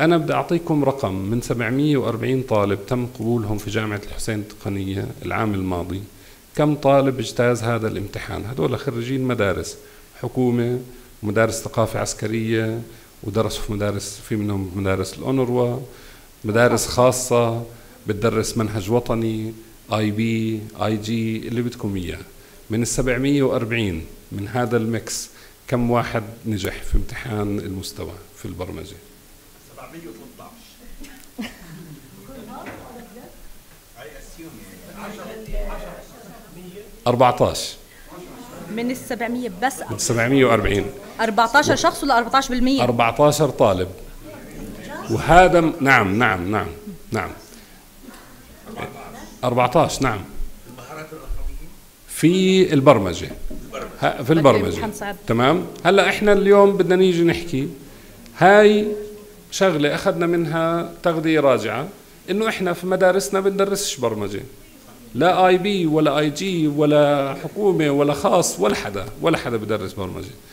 أنا بدي أعطيكم رقم من 740 طالب تم قبولهم في جامعة الحسين التقنية العام الماضي، كم طالب اجتاز هذا الامتحان؟ هدول خريجين مدارس حكومة، مدارس ثقافة عسكرية، ودرسوا في مدارس، في منهم مدارس الأونروا، مدارس خاصة بتدرس منهج وطني، اي بي، اي جي، اللي بدكم اياه. من ال 740 من هذا المكس كم واحد نجح في امتحان المستوى في البرمجة؟ 713. اي اسيوم يعني 14 من ال 700 بس، من 740 14 شخص ولا 14%؟ 14 طالب. وهذا نعم نعم نعم نعم 14 نعم. المهارات الرقمية في البرمجة، في البرمجة تمام. هلا احنا اليوم بدنا نيجي نحكي هاي شغلة اخذنا منها تغذية راجعة، انه احنا في مدارسنا بندرسش برمجة، لا اي بي ولا اي جي ولا حكومة ولا خاص، ولا حدا بدرس برمجة.